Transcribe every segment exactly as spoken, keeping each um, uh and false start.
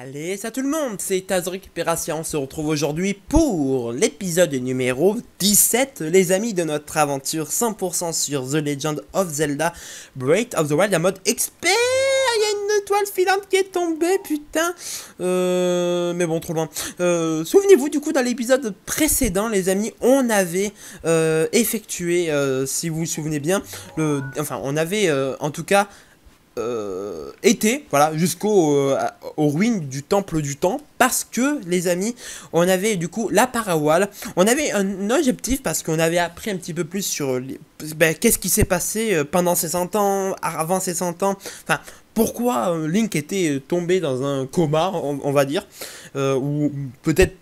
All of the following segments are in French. Allez, salut tout le monde, c'est Azurik Perathia, on se retrouve aujourd'hui pour l'épisode numéro dix-sept, les amis, de notre aventure cent pour cent sur The Legend of Zelda, Breath of the Wild, en mode expert. Il y a une étoile filante qui est tombée, putain, euh, mais bon, trop loin. Euh, Souvenez-vous, du coup, dans l'épisode précédent, les amis, on avait euh, effectué, euh, si vous vous souvenez bien, le, enfin, on avait, euh, en tout cas, Euh, été, voilà, jusqu'aux euh, aux ruines du temple du temps, parce que, les amis, on avait du coup la Parawal, on avait un objectif, parce qu'on avait appris un petit peu plus sur les, ben, qu'est-ce qui s'est passé pendant ces cent ans, avant ces cent ans, enfin, pourquoi euh, Link était tombé dans un coma, on, on va dire, euh, ou peut-être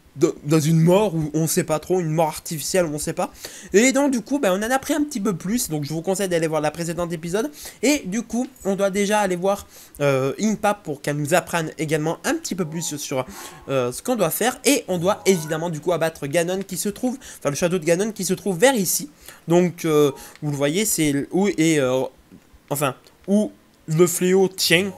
dans une mort, où on sait pas trop, une mort artificielle, on sait pas. Et donc du coup, ben, on en a pris un petit peu plus, donc je vous conseille d'aller voir la précédente épisode. Et du coup, on doit déjà aller voir euh, Impa pour qu'elle nous apprenne également un petit peu plus sur euh, ce qu'on doit faire. Et on doit évidemment du coup abattre Ganon qui se trouve, enfin le château de Ganon qui se trouve vers ici. Donc euh, vous le voyez, c'est où, et euh, enfin, où le fléau tient.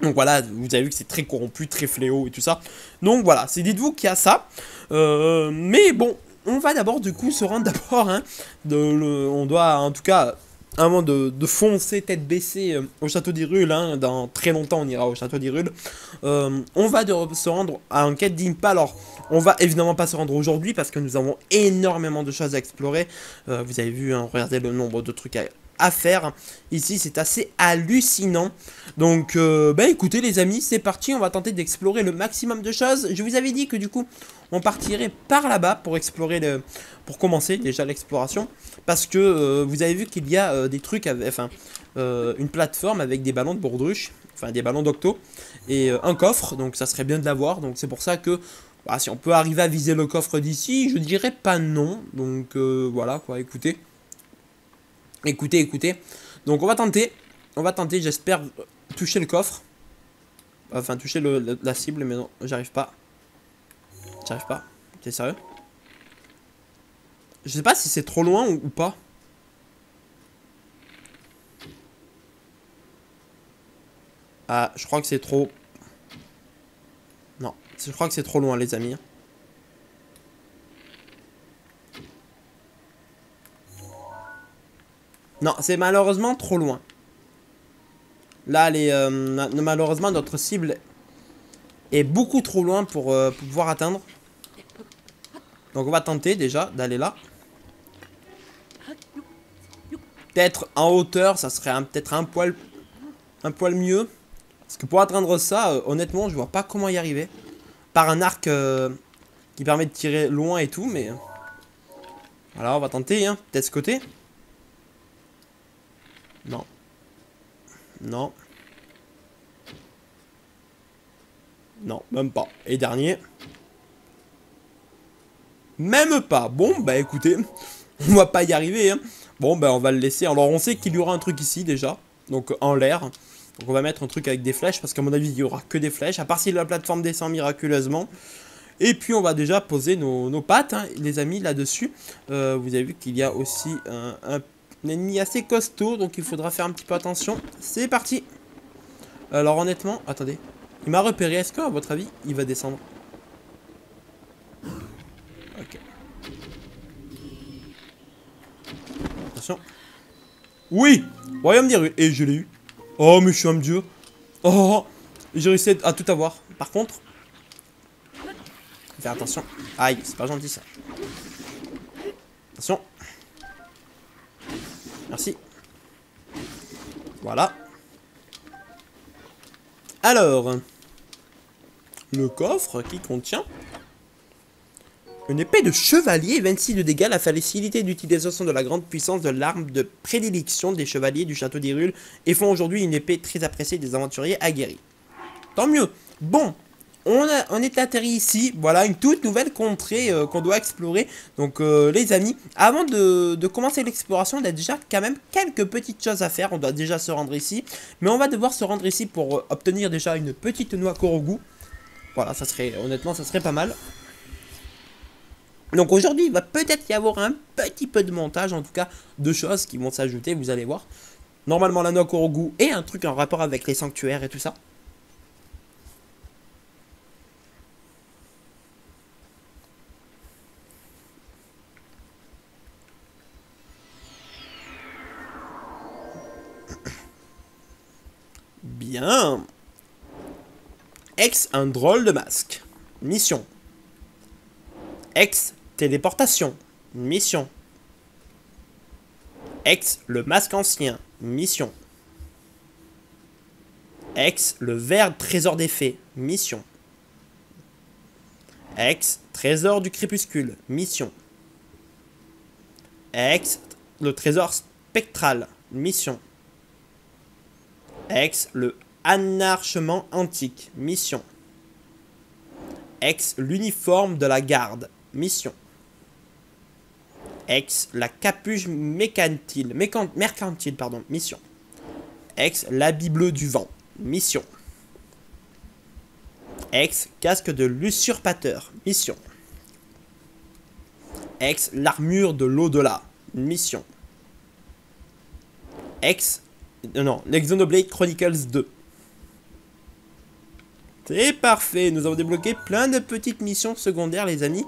Donc voilà, vous avez vu que c'est très corrompu, très fléau et tout ça. Donc voilà, c'est dites-vous qu'il y a ça. Euh, mais bon, on va d'abord du coup se rendre d'abord. Hein, on doit en tout cas, avant de, de foncer tête baissée euh, au château d'Hyrule, hein, dans très longtemps on ira au château d'Hyrule. Euh, on va de, se rendre à en quête d'Impa. Alors, on va évidemment pas se rendre aujourd'hui parce que nous avons énormément de choses à explorer. Euh, vous avez vu, hein, regardez le nombre de trucs à... à faire. Ici, c'est assez hallucinant. Donc, euh, bah écoutez les amis, c'est parti. On va tenter d'explorer le maximum de choses. Je vous avais dit que du coup, on partirait par là-bas pour explorer, le, pour commencer déjà l'exploration. Parce que euh, vous avez vu qu'il y a euh, des trucs, avec, enfin, euh, une plateforme avec des ballons de bourdruche, enfin des ballons d'octo, et euh, un coffre. Donc, ça serait bien de l'avoir. Donc, c'est pour ça que, bah, si on peut arriver à viser le coffre d'ici, je dirais pas non. Donc, euh, voilà quoi, écoutez. Écoutez, écoutez. Donc on va tenter. On va tenter, j'espère, toucher le coffre. Enfin, toucher le, le, la cible, mais non, j'arrive pas. J'arrive pas. T'es sérieux? Je sais pas si c'est trop loin ou, ou pas. Ah, je crois que c'est trop... Non, je crois que c'est trop loin, les amis. Non, c'est malheureusement trop loin. Là, les, euh, malheureusement, notre cible est beaucoup trop loin pour, euh, pour pouvoir atteindre. Donc, on va tenter déjà d'aller là. Peut-être en hauteur, ça serait peut-être un poil, un poil mieux. Parce que pour atteindre ça, euh, honnêtement, je vois pas comment y arriver. Par un arc euh, qui permet de tirer loin et tout, mais... Voilà, on va tenter, hein. Peut-être ce côté. Non. Non. Non, même pas. Et dernier. Même pas. Bon, bah écoutez, on va pas y arriver. Hein. Bon, bah on va le laisser. Alors on sait qu'il y aura un truc ici déjà. Donc en l'air. Donc on va mettre un truc avec des flèches. Parce qu'à mon avis, il y aura que des flèches. À part si la plateforme descend miraculeusement. Et puis on va déjà poser nos, nos pattes, hein, les amis, là-dessus. Euh, vous avez vu qu'il y a aussi un... un un ennemi assez costaud, donc il faudra faire un petit peu attention. C'est parti. Alors honnêtement, attendez, il m'a repéré, est-ce qu'à votre avis, il va descendre? Ok. Attention. Oui, royaume d'Hyrule. Et je l'ai eu. Oh mais je suis un dieu. Oh, j'ai réussi à tout avoir. Par contre, faire attention. Aïe, c'est pas gentil ça. Attention. Merci. Voilà. Alors, le coffre qui contient une épée de chevalier, vingt-six de dégâts, la facilité d'utilisation de la grande puissance de l'arme de prédilection des chevaliers du château d'Hyrule et font aujourd'hui une épée très appréciée des aventuriers aguerris. Tant mieux. Bon. On, a, on est atterri ici, voilà, une toute nouvelle contrée euh, qu'on doit explorer. Donc euh, les amis, avant de, de commencer l'exploration, on a déjà quand même quelques petites choses à faire. On doit déjà se rendre ici, mais on va devoir se rendre ici pour euh, obtenir déjà une petite noix Korogu. Voilà, ça serait, honnêtement, ça serait pas mal. Donc aujourd'hui, il va peut-être y avoir un petit peu de montage, en tout cas, de choses qui vont s'ajouter, vous allez voir. Normalement, la noix Korogu et un truc en rapport avec les sanctuaires et tout ça. bien. Ex, un drôle de masque. Mission. Ex, téléportation. Mission. Ex, le masque ancien. Mission. Ex, le verre trésor des fées. Mission. Ex, trésor du crépuscule. Mission. Ex, le trésor spectral. Mission. Ex, le anarchement antique. Mission. Ex, l'uniforme de la garde. Mission. Ex, la capuche mécantile, mercantile, pardon, mission. Ex, l'habit bleu du vent, mission. Ex, casque de l'usurpateur, mission. Ex, l'armure de l'au-delà, mission. Ex, euh, non, Xenoblade Chronicles deux. C'est parfait, nous avons débloqué plein de petites missions secondaires, les amis.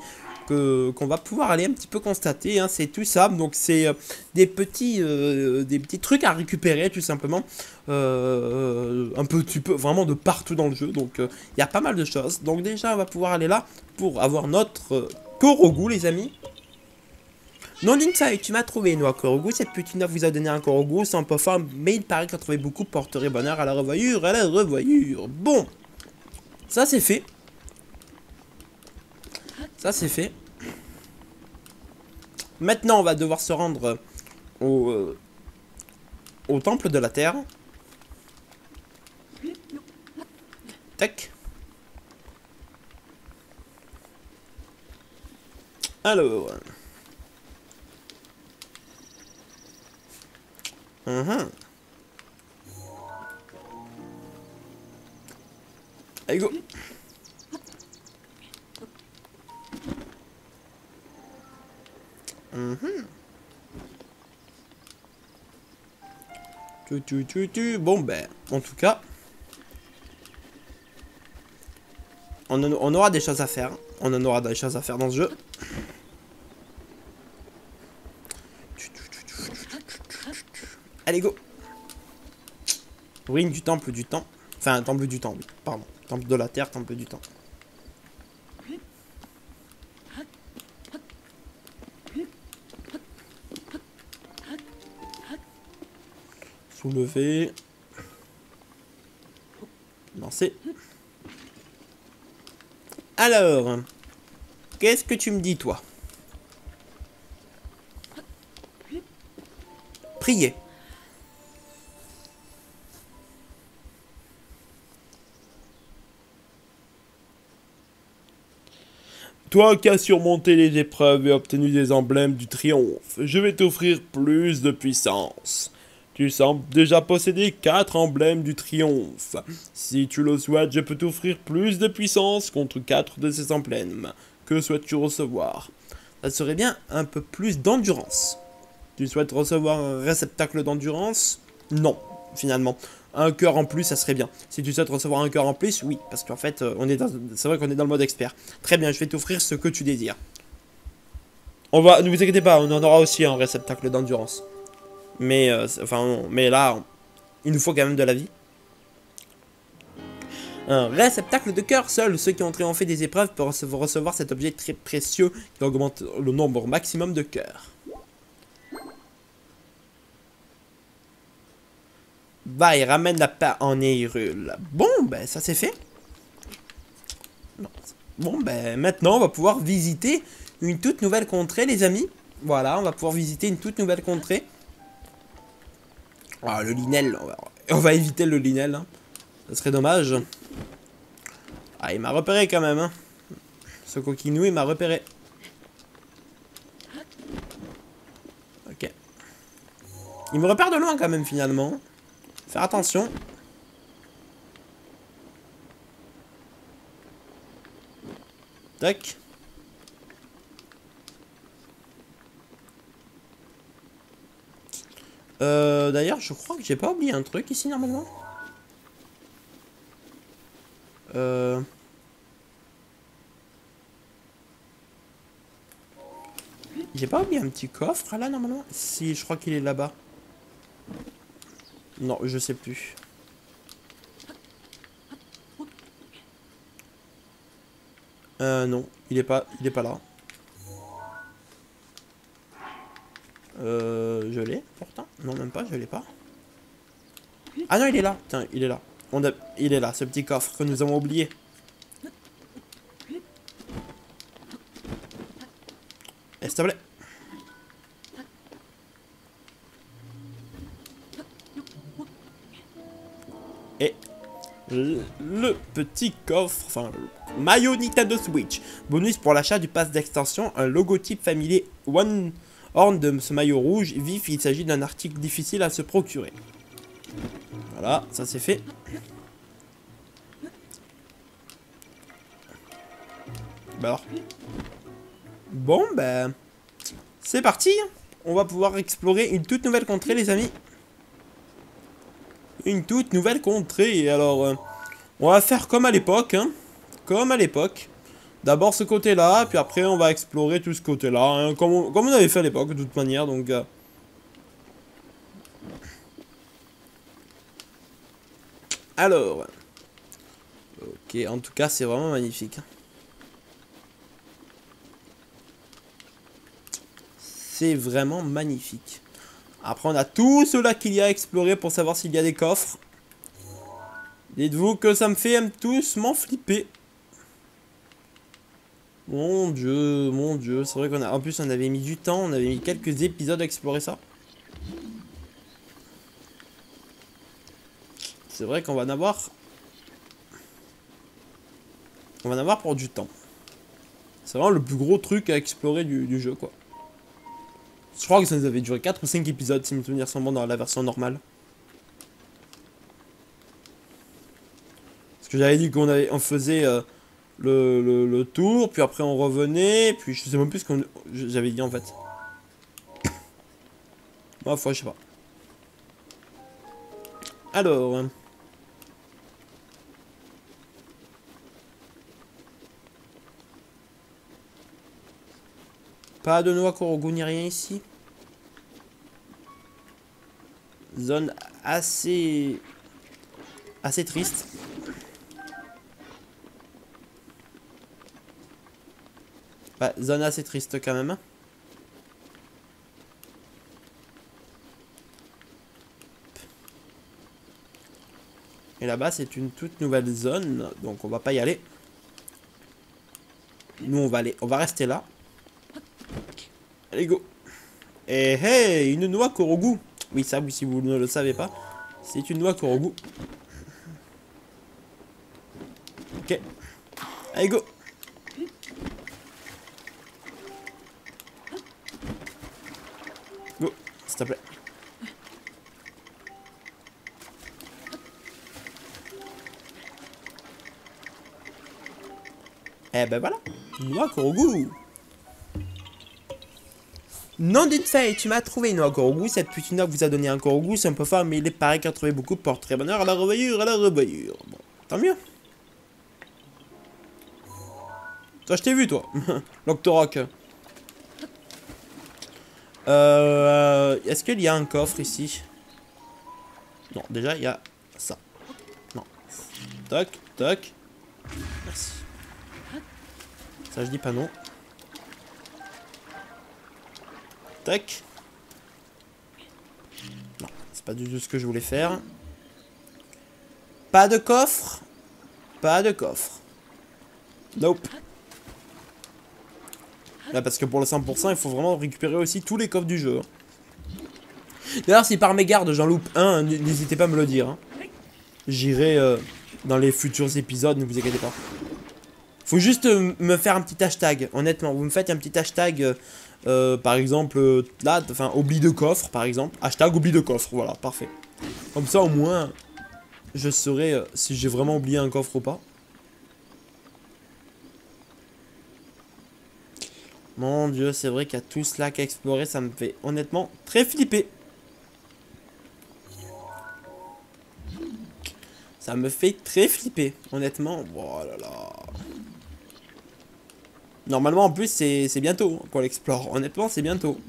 Qu'on qu'on va pouvoir aller un petit peu constater, hein, c'est tout ça, donc c'est euh, des petits euh, des petits trucs à récupérer tout simplement, euh, un petit peu vraiment de partout dans le jeu, donc il euh, y a pas mal de choses, donc déjà on va pouvoir aller là pour avoir notre euh, Korogu, les amis. Non, Linsai, tu m'as trouvé une Korogu, cette petite note vous a donné un Korogu, c'est un peu fort, mais il paraît qu'en trouver beaucoup porterait bonheur à la revoyure, à la revoyure, bon, ça c'est fait. Ça c'est fait. Maintenant on va devoir se rendre au, euh, au temple de la terre. Tac. Alors. Uh-huh. Allez go. Mmh. Tu, tu, tu, tu. Bon ben, en tout cas, on, en, on aura des choses à faire. On en aura des choses à faire dans ce jeu. Allez go. Ruine du temple du temps. Enfin, temple du temps, oui. Pardon. Temple de la terre, temple du temps. Soulever, lancer. Alors, qu'est-ce que tu me dis, toi? Prier. Toi qui as surmonté les épreuves et obtenu des emblèmes du triomphe, je vais t'offrir plus de puissance. Tu sembles déjà posséder quatre emblèmes du triomphe. Si tu le souhaites, je peux t'offrir plus de puissance contre quatre de ces emblèmes. Que souhaites-tu recevoir? Ça serait bien un peu plus d'endurance. Tu souhaites recevoir un réceptacle d'endurance? Non, finalement. Un cœur en plus, ça serait bien. Si tu souhaites recevoir un cœur en plus, oui. Parce qu'en fait, on est dans... c'est vrai qu'on est dans le mode expert. Très bien, je vais t'offrir ce que tu désires. On va... Ne vous inquiétez pas, on en aura aussi un réceptacle d'endurance. Mais, euh, enfin, non, mais là, on... il nous faut quand même de la vie. Un réceptacle de cœur. Seuls ceux qui ont triomphé des épreuves peuvent recevoir cet objet très précieux qui augmente le nombre maximum de cœurs. Va et ramène la paix en Hyrule. Bon, ben ça c'est fait. Bon, ben maintenant on va pouvoir visiter une toute nouvelle contrée, les amis. Voilà, on va pouvoir visiter une toute nouvelle contrée. Ah, le Linel, on va, on va éviter le Linel, hein. Ça serait dommage. Ah, il m'a repéré quand même, hein. Ce coquinou, il m'a repéré. Ok. Il me repère de loin quand même, finalement. Faire attention. Tac. Euh, D'ailleurs, je crois que j'ai pas oublié un truc ici normalement. Euh... J'ai pas oublié un petit coffre là normalement. Si, je crois qu'il est là-bas. Non, je sais plus. Euh, non, il est pas, il est pas là. Euh, je l'ai, pourtant. Non, même pas, je l'ai pas. Ah non, il est là. Tiens, il est là. On a... Il est là, ce petit coffre que nous avons oublié. S'il te plaît. Et le, le petit coffre, enfin, maillot Nintendo Switch. Bonus pour l'achat du pass d'extension, un logotype familier One Horn de ce maillot rouge vif. Il s'agit d'un article difficile à se procurer. Voilà, ça c'est fait. Bah alors. Bon, ben, c'est parti. On va pouvoir explorer une toute nouvelle contrée, les amis. Une toute nouvelle contrée. Alors, euh, on va faire comme à l'époque, hein. Comme à l'époque. D'abord ce côté-là, puis après on va explorer tout ce côté-là, hein, comme, on, comme on avait fait à l'époque, de toute manière, donc... Euh... Alors... Ok, en tout cas, c'est vraiment magnifique. C'est vraiment magnifique. Après on a tout cela qu'il y a à explorer pour savoir s'il y a des coffres. Dites-vous que ça me fait doucement flipper. Mon dieu, mon dieu. C'est vrai qu'on a... En plus on avait mis du temps, on avait mis quelques épisodes à explorer ça. C'est vrai qu'on va en avoir... On va en avoir pour du temps. C'est vraiment le plus gros truc à explorer du, du jeu, quoi. Je crois que ça nous avait duré quatre ou cinq épisodes, si mes souvenirs sont bons, dans la version normale. Parce que j'avais dit qu'on on faisait euh, le, le, le tour, puis après on revenait, puis je sais même plus ce qu'on... J'avais dit en fait. Ma foi, je sais pas. Alors... Euh... Pas de noix Korogu ni rien ici. Zone assez... assez triste. Bah, zone assez triste quand même. Et là-bas, c'est une toute nouvelle zone. Donc, on va pas y aller. Nous, on va aller... On va rester là. Allez, go. Eh, hey, une noix Korogu. Oui, ça, si vous ne le savez pas, c'est une noix Korogu. Ok. Allez, go. Go, s'il te plaît. Eh ben voilà, une noix Korogu. Non d'une feuille, tu m'as trouvé une noix Korogu, cette petite noix vous a donné un Korogu, c'est un peu fort, mais il est pareil qu'à trouver beaucoup, porte très bonheur à la revoyure, à la revoyure. Bon, tant mieux. Toi, je t'ai vu, toi, l'Octorok. Euh, Est-ce qu'il y a un coffre ici? Non, déjà, il y a ça. Non. Toc, toc. Merci. Ça, je dis pas non. Tac. Non, c'est pas du tout ce que je voulais faire. Pas de coffre. Pas de coffre. Nope. Là, parce que pour le cent pour cent, il faut vraiment récupérer aussi tous les coffres du jeu. D'ailleurs, si par mégarde j'en loupe un, n'hésitez pas à me le dire. J'irai euh, dans les futurs épisodes, ne vous inquiétez pas. Faut juste me faire un petit hashtag, honnêtement. Vous me faites un petit hashtag... Euh, Euh, par exemple, euh, là, enfin, oubli de coffre, par exemple. Hashtag oubli de coffre, voilà, parfait. Comme ça, au moins, je saurai euh, si j'ai vraiment oublié un coffre ou pas. Mon dieu, c'est vrai qu'il y a tout cela qu'à explorer, ça me fait honnêtement très flipper. Ça me fait très flipper, honnêtement. Oh là là. Normalement, en plus, c'est bientôt qu'on l'explore. Honnêtement, c'est bientôt.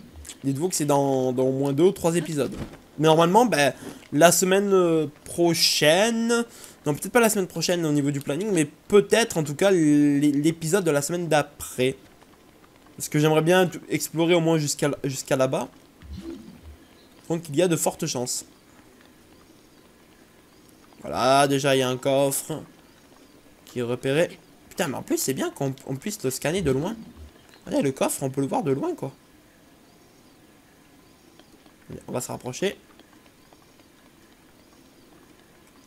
Dites-vous que c'est dans, dans au moins deux ou trois épisodes. Mais normalement, bah, la semaine prochaine... Non, peut-être pas la semaine prochaine au niveau du planning, mais peut-être en tout cas l'épisode de la semaine d'après. Parce que j'aimerais bien explorer au moins jusqu'à jusqu'à là-bas. Donc il y a de fortes chances. Voilà, déjà il y a un coffre qui est repéré. Putain, mais en plus c'est bien qu'on puisse le scanner de loin. Allez, le coffre, on peut le voir de loin quoi. On va se rapprocher.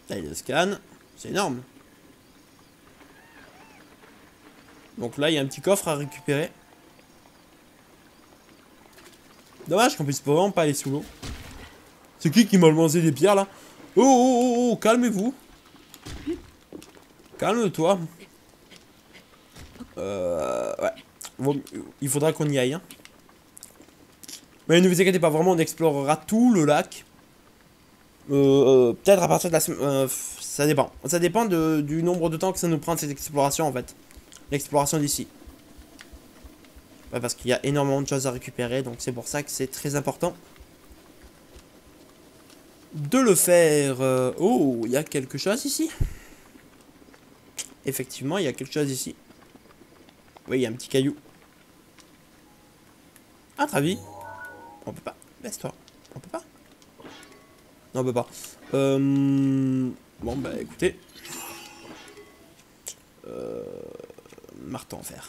Là, il le scanne. C'est énorme. Donc là, il y a un petit coffre à récupérer. Dommage qu'on puisse vraiment pas aller sous l'eau. C'est qui qui m'a lancé des pierres, là? Oh, oh, oh, oh, calmez-vous. Calme-toi. Euh... Ouais. Bon, il faudra qu'on y aille, hein. Mais ne vous inquiétez pas, vraiment, on explorera tout le lac. Euh, euh, peut-être à partir de la semaine... Euh, ça dépend. Ça dépend de, du nombre de temps que ça nous prend de cette exploration, en fait. L'exploration d'ici. Ouais, parce qu'il y a énormément de choses à récupérer, donc c'est pour ça que c'est très important de le faire. Euh, oh, il y a quelque chose ici. Effectivement, il y a quelque chose ici. Oui, il y a un petit caillou. À ta vie. On peut pas. Baisse-toi. On peut pas. Non, on peut pas. Euh... Bon, bah écoutez. Euh... Martin en fer.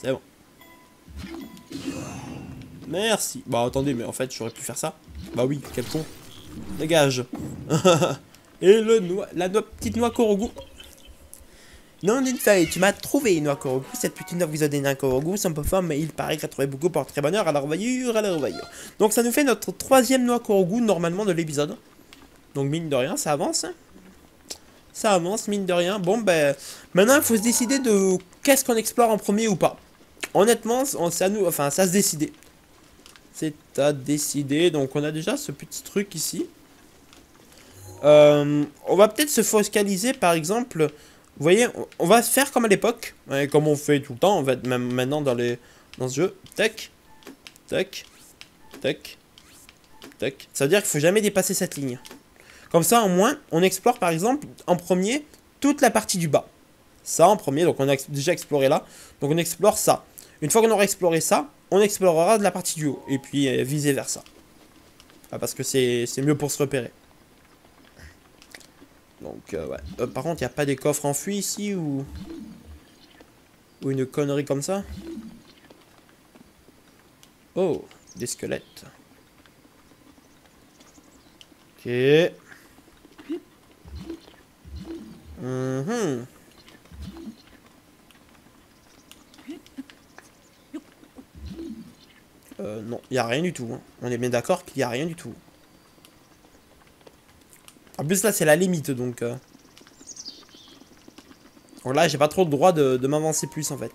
C'est bon. Merci. Bah attendez, mais en fait, j'aurais pu faire ça. Bah oui, quel con. Dégage. Et le noix, la noix, petite noix Korogu. Non, d'une feuille, tu m'as trouvé une noix Korogu. Cette petite noix vous a donné un Korogu, c'est un peu fort, mais il paraît qu'elle a trouvé beaucoup pour très bonheur à la revoyure, à la revoyure. Donc ça nous fait notre troisième noix Korogu normalement de l'épisode. Donc mine de rien, ça avance. Hein. Ça avance, mine de rien. Bon, ben, maintenant, il faut se décider de qu'est-ce qu'on explore en premier ou pas. Honnêtement, c'est à nous, enfin, ça se décider. C'est à décider. Donc, on a déjà ce petit truc ici. Euh, on va peut-être se focaliser, par exemple... Vous voyez, on va faire comme à l'époque, comme on fait tout le temps, en fait, même maintenant dans les dans ce jeu. Tac, tac, tac, tac. Ça veut dire qu'il faut jamais dépasser cette ligne. Comme ça, au moins, on explore, par exemple, en premier, toute la partie du bas. Ça, en premier, donc on a déjà exploré là. Donc on explore ça. Une fois qu'on aura exploré ça, on explorera de la partie du haut. Et puis, euh, viser vers ça. Ah, parce que c'est mieux pour se repérer. Donc, euh, ouais. Euh, par contre, il n'y a pas des coffres enfuis ici ou... ou une connerie comme ça? Oh, des squelettes. Ok. Mmh. Euh, non, il n'y a rien du tout. Hein. On est bien d'accord qu'il n'y a rien du tout. En plus là c'est la limite donc euh... Donc là j'ai pas trop le droit de, de m'avancer plus en fait.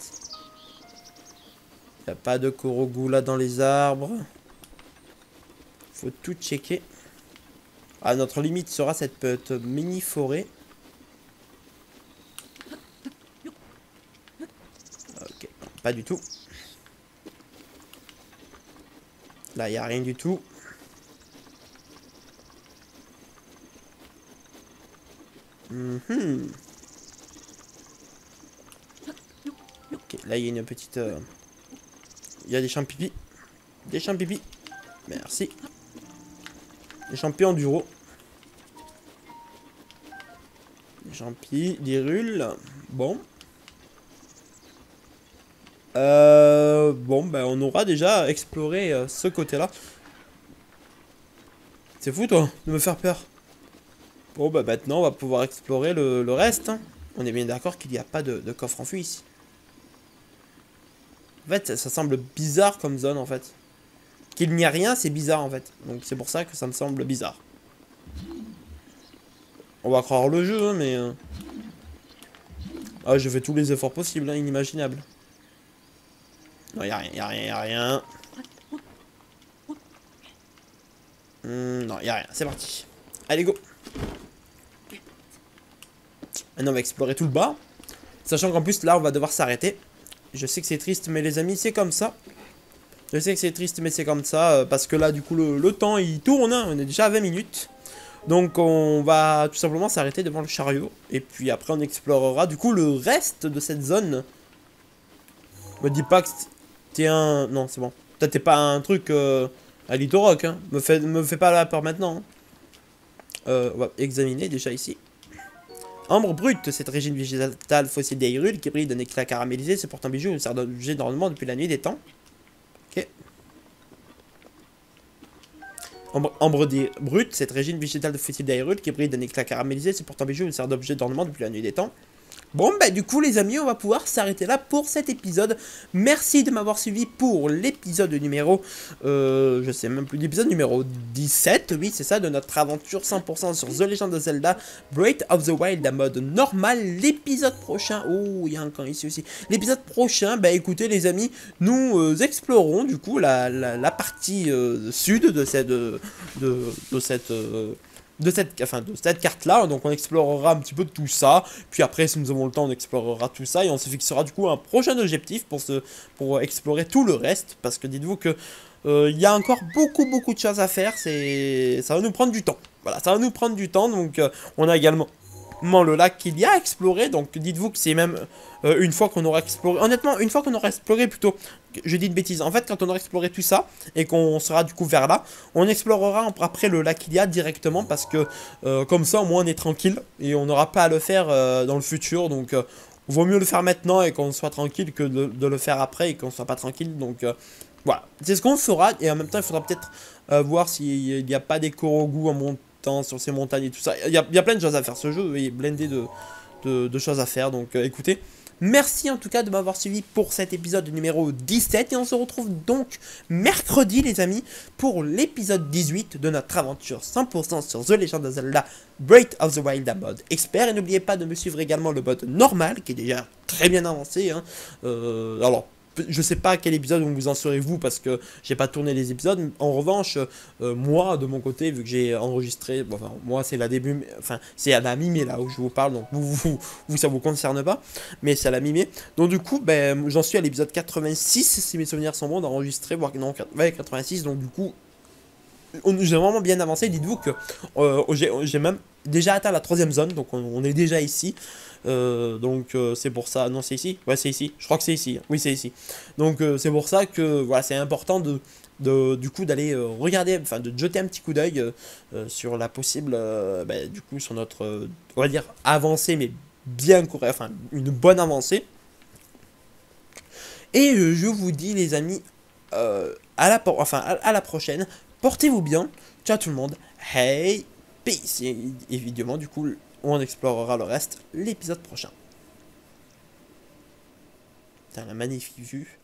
Y a pas de Korogu là dans les arbres. Faut tout checker. Ah, notre limite sera cette petite mini forêt. Ok, pas du tout. Là y a rien du tout. Mmh. Ok, là il y a une petite... Euh... Il y a des champignons. Des champignons. Merci. Des champignons enduro. Des champignons, des rules. Bon. Euh, bon, ben on aura déjà exploré euh, ce côté-là. C'est fou toi, de me faire peur. Bon bah maintenant on va pouvoir explorer le, le reste. Hein. On est bien d'accord qu'il n'y a pas de, de coffre enfui ici. En fait ça, ça semble bizarre comme zone en fait. Qu'il n'y a rien c'est bizarre en fait. Donc c'est pour ça que ça me semble bizarre. On va croire le jeu hein, mais... Euh... Ah je fais tous les efforts possibles, hein, inimaginables. Non y'a rien, y'a rien, y'a rien. Mmh, non y'a rien, c'est parti. Allez go. Maintenant on va explorer tout le bas. Sachant qu'en plus là on va devoir s'arrêter. Je sais que c'est triste mais les amis c'est comme ça. Je sais que c'est triste, mais c'est comme ça, parce que là, du coup, le, le temps, il tourne, hein, on est déjà à vingt minutes. Donc on va tout simplement s'arrêter devant le chariot, et puis après on explorera du coup le reste de cette zone. Me dis pas que t'es un... Non, c'est bon. Toi t'es pas un truc euh, à Litorock, hein. Me fais, me fais pas la peur maintenant. Hein. Euh, on va examiner déjà ici. Ambre brute, cette régine végétale fossile des Hyrule qui brille d'un éclat caramélisé, se porte en bijou, sert d'objet d'ornement depuis la nuit des temps. Ok. Ambre, ambre brute, cette régine végétale de fossile d'Hyrule qui brille d'un éclat caramélisé, c'est pourtant bijou, il sert d'objet d'ornement depuis la nuit des temps. Bon, bah du coup les amis, on va pouvoir s'arrêter là pour cet épisode. Merci de m'avoir suivi pour l'épisode numéro, euh, je sais même plus, l'épisode numéro dix-sept, oui c'est ça, de notre aventure cent pour cent sur The Legend of Zelda Breath of the Wild en mode normal. L'épisode prochain, oh il y a un camp ici aussi, l'épisode prochain, bah écoutez les amis, nous euh, explorons du coup la, la, la partie euh, sud de cette, de, de, de cette... Euh, De cette, enfin, de cette carte là, donc on explorera un petit peu tout ça, puis après si nous avons le temps on explorera tout ça et on se fixera du coup un prochain objectif pour, se, pour explorer tout le reste, parce que dites-vous que euh, y a encore beaucoup beaucoup de choses à faire, ça va nous prendre du temps, voilà, ça va nous prendre du temps, donc euh, on a également le lac qu'il y a à explorer, donc dites-vous que c'est même euh, une fois qu'on aura exploré, honnêtement une fois qu'on aura exploré plutôt, je dis une bêtise, en fait quand on aura exploré tout ça et qu'on sera du coup vers là, on explorera après le lac qu'il y a directement, parce que euh, comme ça au moins on est tranquille et on n'aura pas à le faire euh, dans le futur, donc euh, vaut mieux le faire maintenant et qu'on soit tranquille que de, de le faire après et qu'on soit pas tranquille, donc euh, voilà, c'est ce qu'on fera, et en même temps il faudra peut-être euh, voir s'il n'y a pas des Korogu en montant sur ces montagnes et tout ça, il y, y a plein de choses à faire, ce jeu est blindé de, de, de choses à faire, donc euh, écoutez, merci en tout cas de m'avoir suivi pour cet épisode numéro dix-sept, et on se retrouve donc mercredi les amis, pour l'épisode dix-huit de notre aventure cent pour cent sur The Legend of Zelda Breath of the Wild en mode expert, et n'oubliez pas de me suivre également le mode normal, qui est déjà très bien avancé, hein. euh, alors, je sais pas à quel épisode vous en serez vous, parce que j'ai pas tourné les épisodes. En revanche, euh, moi de mon côté, vu que j'ai enregistré, bon, enfin, moi c'est la début, mais, enfin c'est à la mi-mai là où je vous parle, donc vous, vous, vous ça vous concerne pas, mais c'est à la mi-mai. Donc du coup, ben j'en suis à l'épisode quatre-vingt-six si mes souvenirs sont bons d'enregistrer, voire non quatre-vingt-six. Donc du coup, j'ai vraiment bien avancé. Dites-vous que euh, j'ai même déjà atteint la troisième zone, donc on, on est déjà ici. Euh, donc euh, c'est pour ça, non c'est ici, ouais c'est ici, je crois que c'est ici, oui c'est ici, donc euh, c'est pour ça que voilà, c'est important de, de du coup d'aller euh, regarder, enfin de jeter un petit coup d'œil euh, euh, sur la possible, euh, bah, du coup sur notre, euh, on va dire avancée, mais bien courte, enfin une bonne avancée, et euh, je vous dis les amis, euh, à la enfin à, à la prochaine, portez-vous bien, ciao tout le monde, hey, peace, et, évidemment du coup, on explorera le reste l'épisode prochain. Putain, la magnifique vue.